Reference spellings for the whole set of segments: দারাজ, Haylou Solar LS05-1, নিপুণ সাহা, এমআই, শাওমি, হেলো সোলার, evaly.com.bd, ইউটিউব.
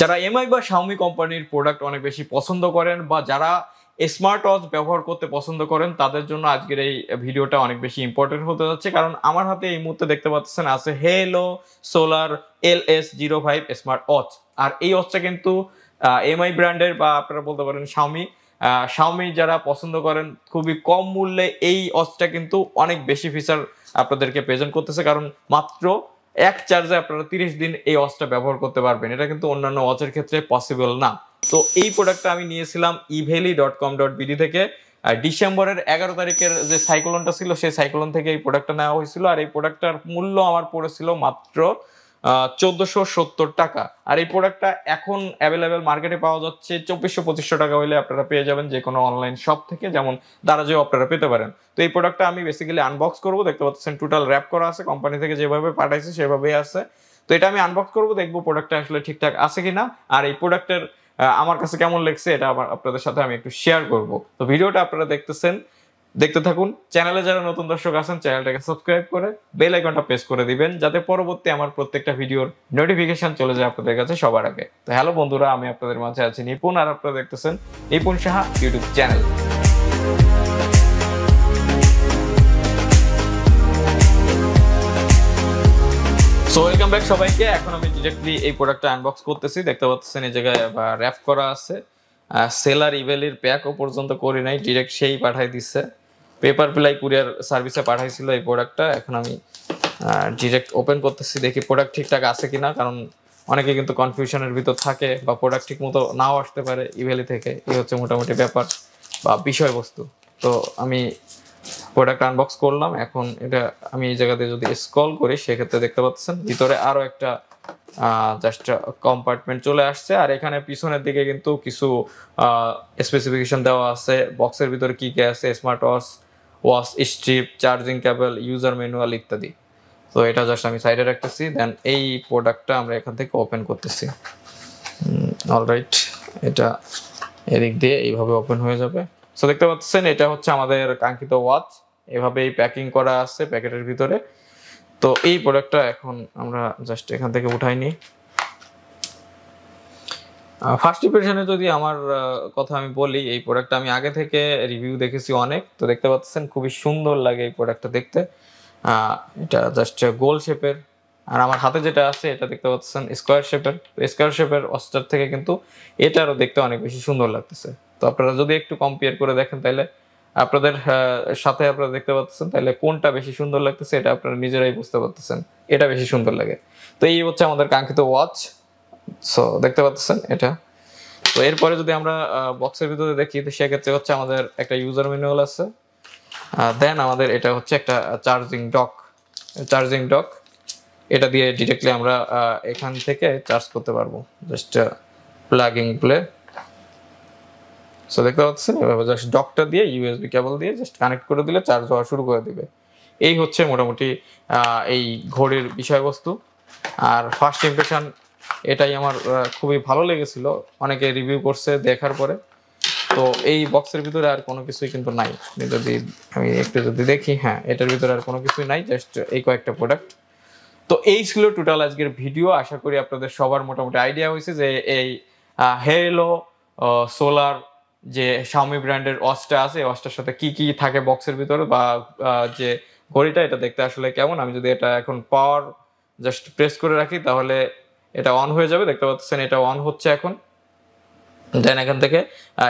যারা এমআই বা শাওমি কোম্পানির প্রোডাক্ট অনেক বেশি পছন্দ করেন বা যারা স্মার্ট ওয়াচ ব্যবহার করতে পছন্দ করেন তাদের জন্য আজকের এই ভিডিওটা অনেক বেশি ইম্পর্টেন্ট হতে যাচ্ছে, কারণ আমার হাতে এই মুহূর্তে দেখতে পাচ্ছেন আছে হেলো সোলার LS05 smart watch. আর এই ওয়াচটা কিন্তু এমআই ব্র্যান্ডের, বা আপনারা বলতে পারেন শাওমি যারা পছন্দ করেন খুবই কম মূল্যে এই ওয়াচটা কিন্তু অনেক বেশি ফিচার আপনাদেরকে প্রেজেন্ট করতেছে, কারণ মাত্র এক চার্জে আপনারা 30 দিন এই ওয়াচটা ব্যবহার করতে পারবেন। এটা কিন্তু অন্যান্য ওয়াচের ক্ষেত্রে পসিবল না। তো এই প্রোডাক্টটা আমি নিয়েছিলাম evaly.com.bd থেকে। ডিসেম্বরের 11 তারিখের যে সাইক্লোনটা ছিল সেই সাইক্লোন থেকে এই প্রোডাক্টটা নেওয়া হয়েছিল। আর এই প্রোডাক্টটার মূল্য আমার পড়েছিল মাত্র 1470 টাকা। আর এই প্রোডাক্টটা এখন অ্যাভেলেবেল মার্কেটে পাওয়া যাচ্ছে 2400-2500 টাকা হলে আপনারা পেয়ে যাবেন যে কোনো অনলাইন শপ থেকে, যেমন দারাজেও আপনারা পেতে পারেন। তো এই প্রোডাক্টটা আমি বেসিক্যালি আনবক্স করবো। দেখতে পাচ্ছেন টোটাল র্যাপ করা আছে, কোম্পানি থেকে যেভাবে পাঠাইছে সেভাবেই আছে। তো এটা আমি আনবক্স করবো, দেখবো প্রোডাক্টটা আসলে ঠিকঠাক আছে কিনা, আর এই প্রোডাক্টের আমার কাছে কেমন লাগছে এটা আবার আপনাদের সাথে আমি একটু শেয়ার করব। তো ভিডিওটা আপনারা দেখতে থাকুন। চ্যানেলে যারা নতুন দর্শক আছেন চ্যানেলটাকে সাবস্ক্রাইব করে বেল আইকনটা প্রেস করে দিবেন, যাতে পরবর্তী আমার প্রত্যেকটা ভিডিওর নোটিফিকেশন চলে যায় আপনাদের কাছে সবার আগে। তো হ্যালো বন্ধুরা, আমি আপনাদের মাঝে আছি নিপুণ, আর আপনারা দেখতেছেন নিপুণ সাহা ইউটিউব channel. So welcome back সবাইকে। এখন আমি ডিরেক্টলি এই প্রোডাক্টটা আনবক্স করতেছি। দেখতে পাচ্ছেন এই জায়গায় র্যাপ করা আছে, সেলার ইভেলির প্যাকও পর্যন্ত করি নাই, ডিরেক্ট সেই পাঠাই দিচ্ছে। পেপার প্লাই কুরিয়ার সার্ভিসে পাঠাইছিল এই প্রোডাক্টটা। এখন আমি ডিরেক্ট ওপেন করতেছি, দেখি প্রোডাক্ট ঠিকঠাক আছে কিনা, কারণ অনেকে কিন্তু কনফিউশনের ভিতর থাকে বা প্রোডাক্ট ঠিক মতো নাও আসতে পারে ইভেলি থেকে। এই হচ্ছে মোটামুটি ব্যাপার বা বিষয়বস্তু। তো আমি প্রোডাক্ট আনবক্স করলাম। এখন এটা আমি এই জায়গাতে যদি স্ক্রল করি সেক্ষেত্রে দেখতে পাচ্ছেন ভিতরে আরও একটা জাস্ট কম্পার্টমেন্ট চলে আসছে। আর এখানে পিছনের দিকে কিন্তু কিছু স্পেসিফিকেশন দেওয়া আছে, বক্সের ভিতরে কী কী আছে, smart watch strip, charging cable, user manual ইত্যাদি। তো এটা জাস্ট আমি সাইডে রাখতেছি, দেন এই প্রোডাক্টটা আমরা এখান থেকে ওপেন করতেছি। অলরাইট, এটা এদিক দিয়ে এইভাবে ওপেন হয়ে যাবে। সো দেখতে পাচ্ছেন এটা হচ্ছে আমাদের কাঙ্ক্ষিত ওয়াচ, এভাবেই প্যাকিং করা আছে প্যাকেটের ভিতরে। তো এই প্রোডাক্টটা এখন আমরা জাস্ট এখান থেকে উঠাই নিই। ফার্স্ট ইমপ্রেশনে যদি আমার কথা আমি বলি, এই প্রোডাক্টটা আমি আগে থেকে রিভিউ দেখেছি অনেক। তো দেখতে পাচ্ছেন খুবই সুন্দর লাগে এই প্রোডাক্টটা দেখতে। এটা জাস্ট গোল শেপের, আর আমার হাতে যেটা আছে এটা দেখতে পাচ্ছেন স্কোয়ার শেপের। স্কোয়ার শেপের ওয়াচটার থেকে কিন্তু এটারও দেখতে অনেক বেশি সুন্দর লাগতেছে। তো আপনারা যদি একটু কম্পেয়ার করে দেখেন তাহলে আপনাদের সাথে আপনারা দেখতে পাচ্ছেন তাহলে কোনটা বেশি সুন্দর লাগতেছে এটা আপনারা নিজেরাই বুঝতে পারতেছেন, এটা বেশি সুন্দর লাগে। তো এই হচ্ছে আমাদের কাঙ্ক্ষিত ওয়াচ। সো দেখতে পাচ্ছেন এটা। তো এরপরে যদি আমরা বক্সের ভিতরে দেখি তো সেক্ষেত্রে হচ্ছে আমাদের একটা ইউজার ম্যানুয়াল আছে, দেন আমাদের এটা হচ্ছে একটা চার্জিং ডক, এটা দিয়ে ডিরেক্টলি আমরা এখান থেকে চার্জ করতে পারবো, জাস্ট প্লাগিং প্লে। সো দেখতে পাচ্ছেন এভাবে জাস্ট ডকটা দিয়ে ইউএসবি কেবল দিয়ে জাস্ট কানেক্ট করে দিলে চার্জ হওয়া শুরু করে দিবে। এই হচ্ছে মোটামুটি এই ঘড়ির বিষয়বস্তু। আর ফার্স্ট ইমপ্রেশন এটাই আমার খুবই ভালো লেগেছিল, অনেকে রিভিউ করছে দেখার পরে। তো এই বক্সের ভিতরে আর কোনো কিছুই কিন্তু নাই। যদি আমি একটু যদি দেখি, হ্যাঁ, এটার ভিতরে আর কোনো কিছুই নাই, জাস্ট এই কয়েকটা প্রোডাক্ট। তো এই ছিল টোটাল আজকের ভিডিও। আশা করি আপনাদের সবার মোটামুটি আইডিয়া হয়েছে যে এই হেলো সোলার যে শাওমি ব্র্যান্ডের ওয়াচটা আছে এই ওয়াচটার সাথে কি কি থাকে বক্সের ভিতরে, বা যে ঘড়িটা এটা দেখতে আসলে কেমন। আমি যদি এটা এখন পাওয়ার জাস্ট প্রেস করে রাখি তাহলে এটা অন হয়ে যাবে। দেখতে পাচ্ছেন এটা অন হচ্ছে এখন, দেন এখান থেকে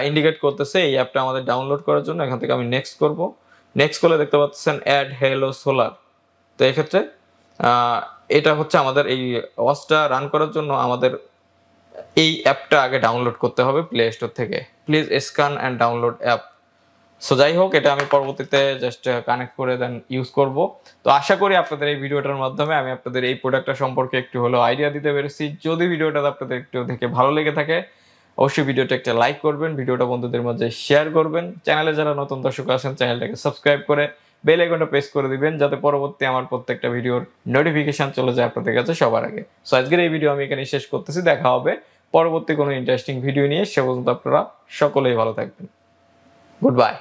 ইন্ডিকেট করতেছে এই অ্যাপটা আমাদের ডাউনলোড করার জন্য। এখান থেকে আমি নেক্সট করব। নেক্সট করলে দেখতে পাচ্ছেন অ্যাড হেলো সোলার। তো এক্ষেত্রে এটা হচ্ছে আমাদের এই ওয়াচটা রান করার জন্য আমাদের এই অ্যাপটা আগে ডাউনলোড করতে হবে প্লে স্টোর থেকে, please scan and download app. So যাই হোক, এটা আমি পরবর্তীতে জাস্ট কানেক্ট করে দেন ইউজ করব। তো আশা করি আপনাদের এই ভিডিওটার মাধ্যমে আমি আপনাদের এই প্রোডাক্টটা সম্পর্কে একটু হলেও আইডিয়া দিতে পেরেছি। যদি ভিডিওটা আপনাদের একটু দেখে ভালো লেগে থাকে অবশ্যই ভিডিওটা একটা লাইক করবেন, ভিডিওটা বন্ধুদের মধ্যে শেয়ার করবেন। চ্যানেলে যারা নতুন দর্শক আছেন চ্যানেলটাকে সাবস্ক্রাইব করে বেল আইকনটা প্রেস করে দিবেন, যাতে পরবর্তী আমার প্রত্যেকটা ভিডিওর নোটিফিকেশন চলে যায় আপনাদের কাছে সবার আগে। সো আজকের এই ভিডিও আমি এখানে শেষ করতেছি। দেখা হবে পরবর্তী কোনো ইন্টারেস্টিং ভিডিও নিয়ে। সে পর্যন্ত আপনারা সকলেই ভালো থাকবেন। Good by.